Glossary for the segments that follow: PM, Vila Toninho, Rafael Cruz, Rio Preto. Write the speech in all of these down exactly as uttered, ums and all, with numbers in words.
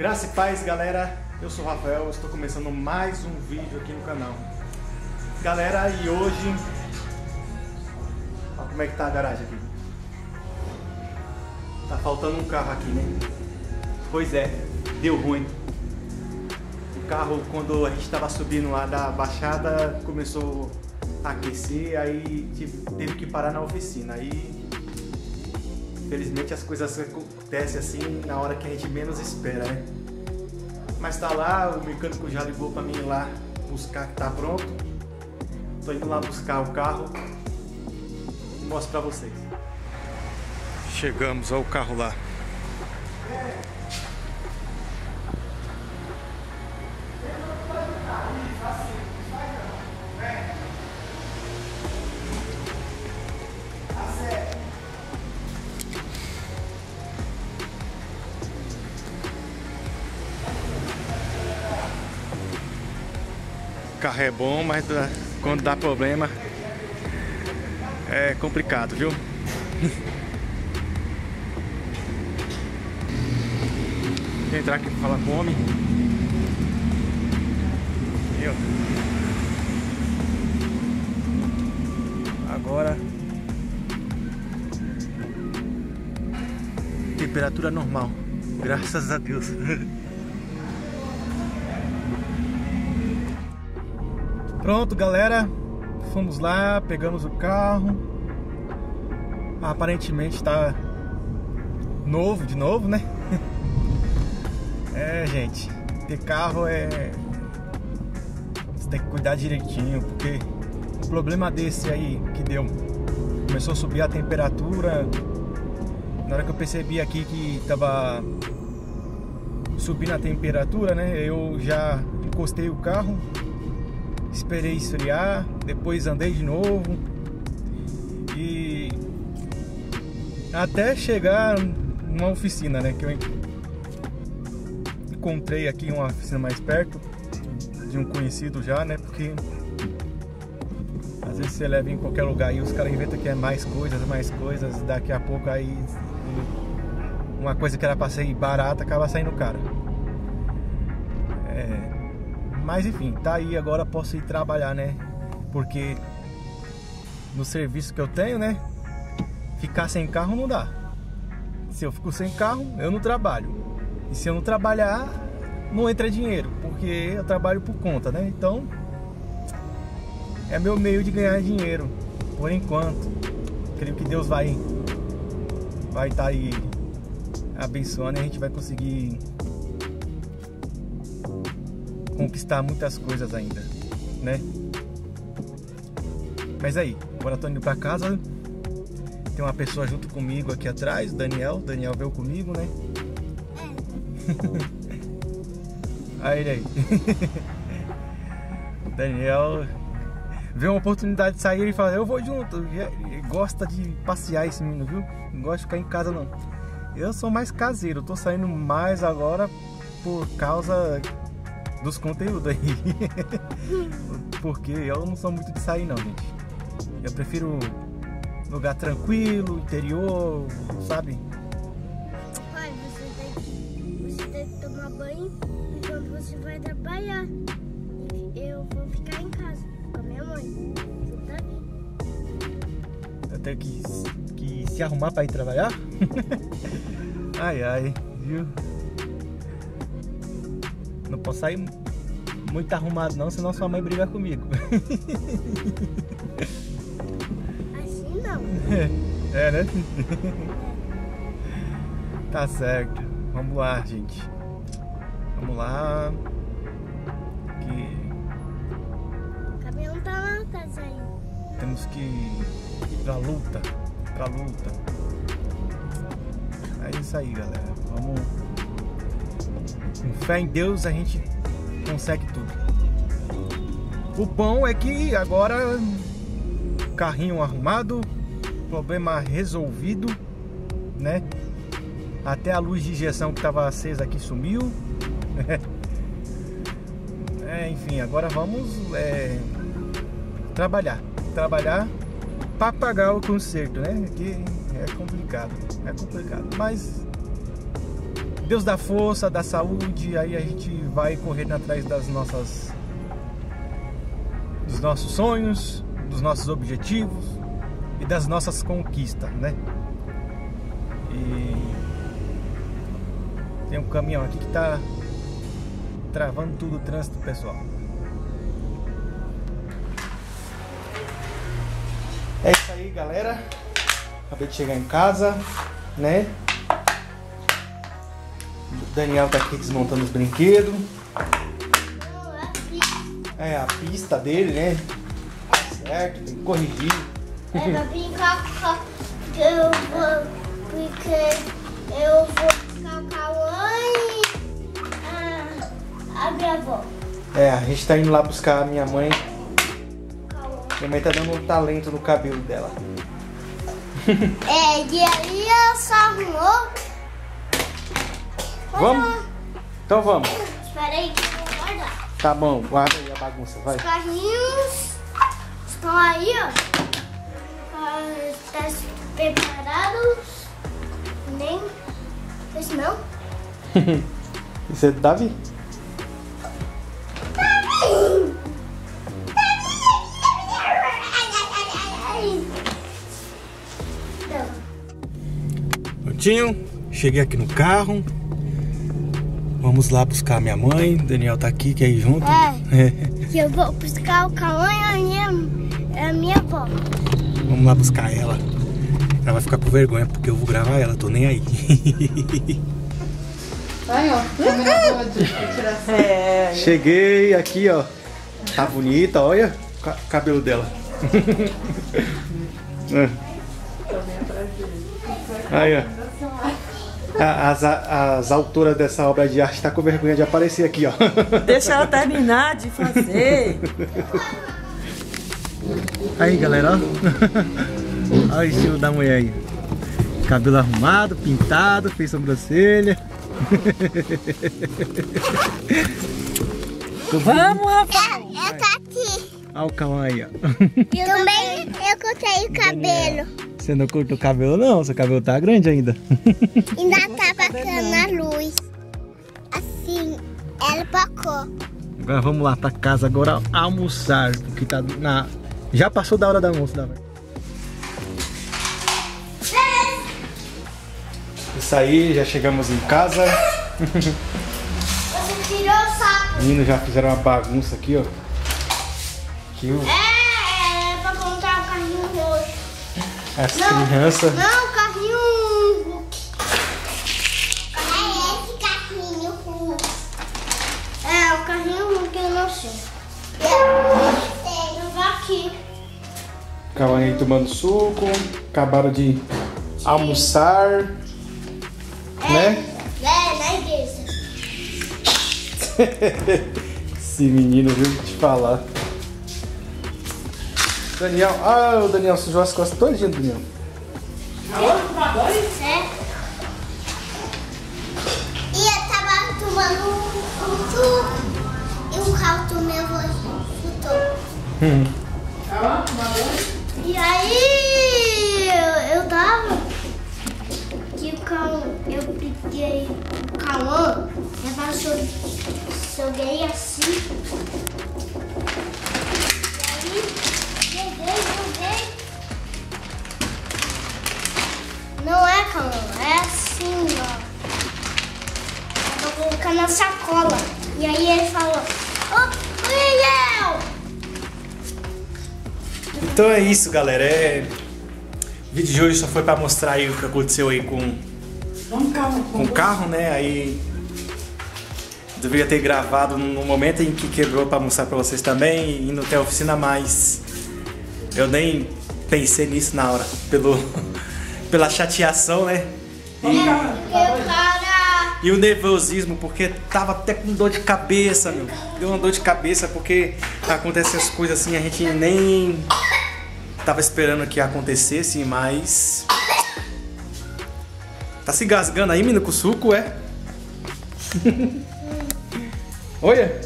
Graça e paz, galera, eu sou o Rafael, estou começando mais um vídeo aqui no canal. Galera, e hoje... Olha como é que tá a garagem aqui. Tá faltando um carro aqui, né? Pois é, deu ruim. O carro, quando a gente estava subindo lá da baixada, começou a aquecer, aí teve que parar na oficina. Aí, infelizmente, as coisas acontecem assim na hora que a gente menos espera, né? Mas tá lá, o mecânico já ligou pra mim ir lá buscar, que tá pronto. Tô indo lá buscar o carro e mostro pra vocês. Chegamos, olha o carro lá. O carro é bom, mas quando dá problema é complicado, viu? Vou entrar aqui pra falar com o homem. Eu. Agora, temperatura normal, graças a Deus. Pronto, galera, fomos lá, pegamos o carro. Aparentemente tá novo de novo, né? É, gente, ter carro é... Você tem que cuidar direitinho, porque o problema desse aí que deu, começou a subir a temperatura. Na hora que eu percebi aqui que tava subindo a temperatura, né, eu já encostei o carro, esperei esfriar, depois andei de novo e até chegar numa oficina, né, que eu encontrei aqui uma oficina mais perto de um conhecido já, né, porque às vezes você leva em qualquer lugar e os caras inventam que é mais coisas, mais coisas, daqui a pouco aí uma coisa que era pra sair barata acaba saindo cara. É... Mas enfim, tá aí, agora posso ir trabalhar, né? Porque no serviço que eu tenho, né, ficar sem carro não dá. Se eu fico sem carro, eu não trabalho. E se eu não trabalhar, não entra dinheiro, porque eu trabalho por conta, né? Então, é meu meio de ganhar dinheiro, por enquanto. Creio que Deus vai vai estar aí abençoando e a gente vai conseguir conquistar muitas coisas ainda, né? Mas aí, agora tô indo pra casa. Tem uma pessoa junto comigo aqui atrás, Daniel. Daniel veio comigo, né? É. Aí ele aí. Daniel vê uma oportunidade de sair e fala: eu vou junto. Ele gosta de passear, esse menino, viu? Não gosta de ficar em casa, não. Eu sou mais caseiro, tô saindo mais agora por causa dos conteúdos aí. Porque eu não sou muito de sair, não, gente. Eu prefiro lugar tranquilo, interior, sabe? Pai, você tem que, você tem que tomar banho enquanto você vai trabalhar. Eu vou ficar em casa com a minha mãe. Eu tenho que, que se arrumar pra ir trabalhar? Ai, ai, viu? Não posso sair muito arrumado não, senão sua mãe briga comigo. Assim não. É, é, né? Tá certo. Vamos lá, gente. Vamos lá. Que... O caminhão tá lá, tá saindo. Temos que ir pra luta. Pra luta. É isso aí, galera. Vamos... Com fé em Deus a gente consegue tudo. O bom é que agora carrinho arrumado, problema resolvido, né? Até a luz de injeção que tava acesa aqui sumiu. É, enfim, agora vamos é, trabalhar, trabalhar para pagar o conserto, né? Que é complicado, é complicado, mas Deus dá força, dá saúde, aí a gente vai correndo atrás das nossas, dos nossos sonhos, dos nossos objetivos e das nossas conquistas, né? E tem um caminhão aqui que tá travando tudo o trânsito, pessoal. É isso aí, galera. Acabei de chegar em casa, né? O Daniel tá aqui desmontando os brinquedos. É a pista dele, né? Certo, tem que corrigir. Eu vou brincar com... Eu vou... Porque eu vou buscar o Cauã e a minha avó. É, a gente tá indo lá buscar a minha mãe. Minha mãe tá dando um talento no cabelo dela. É, e aí ela só arrumou. Vamos? Então vamos. Espera aí que eu vou guardar. Tá bom, guarda aí a bagunça, vai. Os carrinhos estão aí, ó. Tá preparados. Nem... Esse não. Esse é do Davi? Davi! Davi! Davi! Prontinho, cheguei aqui no carro. Vamos lá buscar minha mãe. Daniel tá aqui, quer ir junto? É, é. Que eu vou buscar o Cauã e a minha, a minha avó. Vamos lá buscar ela. Ela vai ficar com vergonha porque eu vou gravar ela, tô nem aí. Ai, ó, tô é. Cheguei aqui, ó. Tá bonita, olha o cabelo dela. Aí, ó. As, as autoras dessa obra de arte tá com vergonha de aparecer aqui, ó. Deixa ela terminar de fazer. Aí, galera, ó. Olha o estilo da mulher aí. Cabelo arrumado, pintado, fez sobrancelha. Vamos, Rafael. Eu, eu tô aqui. Olha o Cauã aí, ó. Eu também eu cortei o cabelo. Você não cortou o cabelo não, seu cabelo tá grande ainda. Ainda tá bacana a luz. Assim, ela pacou. Agora vamos lá pra casa agora almoçar, porque tá na... Já passou da hora do almoço, da velha. Isso aí, já chegamos em casa. Você tirou o saco. Os meninos já fizeram uma bagunça aqui, ó. Aqui, ó. É. As crianças. Não, o carrinho. É esse carrinho Hulk. É, o carrinho Hulk eu não sei. Eu vou aqui. Cauã aí tomando suco. Acabaram de almoçar. É, né? É, na igreja. Esse menino, viu, te falar. Daniel, ah, o Daniel sujou as costas todinha, Daniel. É. E eu tava tomando um suco e o caldo meu chutou. E aí eu, eu dava que o Cauã, eu peguei o Cauã, eu joguei assim. Não é, Cauã, é assim, ó. Eu vou colocar na sacola. E aí ele falou: Ô, Miguel! Então é isso, galera. É... O vídeo de hoje só foi pra mostrar aí o que aconteceu aí com, Vamos, calma, com o carro, né? Aí eu deveria ter gravado no momento em que quebrou pra mostrar pra vocês também, indo até a oficina, mas eu nem pensei nisso na hora, pelo, pela chateação, né? E, é, e o nervosismo, porque tava até com dor de cabeça, meu. Deu uma dor de cabeça porque acontecem as coisas assim, a gente nem tava esperando que acontecesse, mas... Tá se gasgando aí, menino, com suco, é? Olha!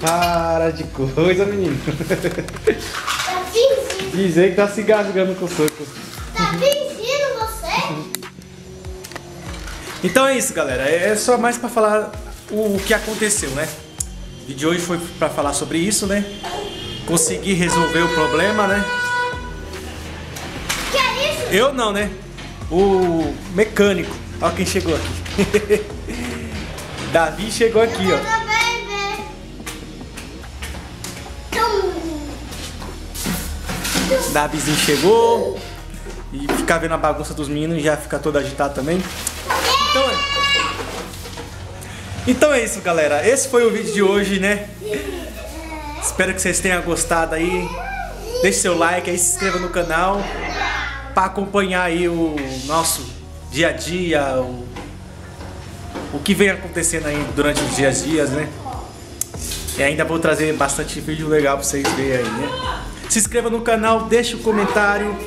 Para de coisa, menino. Tá fingindo. Dizer que tá se gasgando com o soco. Tá fingindo você? Então é isso, galera. É só mais pra falar o, o que aconteceu, né? O vídeo de hoje foi pra falar sobre isso, né? Consegui resolver o problema, né? Que é isso? Eu não, né? O mecânico. Olha quem chegou aqui. Davi chegou aqui, ó. Davizinho chegou e ficar vendo a bagunça dos meninos e já fica todo agitado também. Então é... então é isso, galera. Esse foi o vídeo de hoje, né? Espero que vocês tenham gostado aí. Deixe seu like aí, se inscreva no canal para acompanhar aí o nosso dia a dia, o, o que vem acontecendo aí durante os dias a dias, né? E ainda vou trazer bastante vídeo legal para vocês verem aí, né? Se inscreva no canal, deixe um comentário,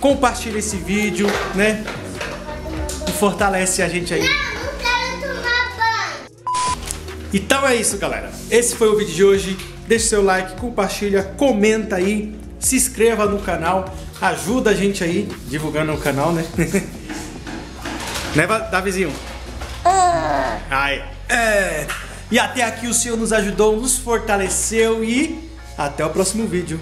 compartilhe esse vídeo, né? E fortalece a gente aí. Não, não quero tomar banho. Então é isso, galera. Esse foi o vídeo de hoje. Deixe seu like, compartilha, comenta aí. Se inscreva no canal. Ajuda a gente aí, divulgando o canal, né? Né, Davizinho? Ah. Ai. É. E até aqui o Senhor nos ajudou, nos fortaleceu e... até o próximo vídeo.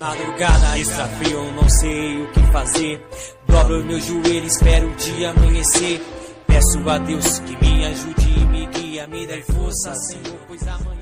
Madrugada está frio, eu não sei o que fazer. Dobro meu joelho, espero o dia amanhecer. Peço a Deus que me ajude e me guia, me dê força, Senhor, pois amanhã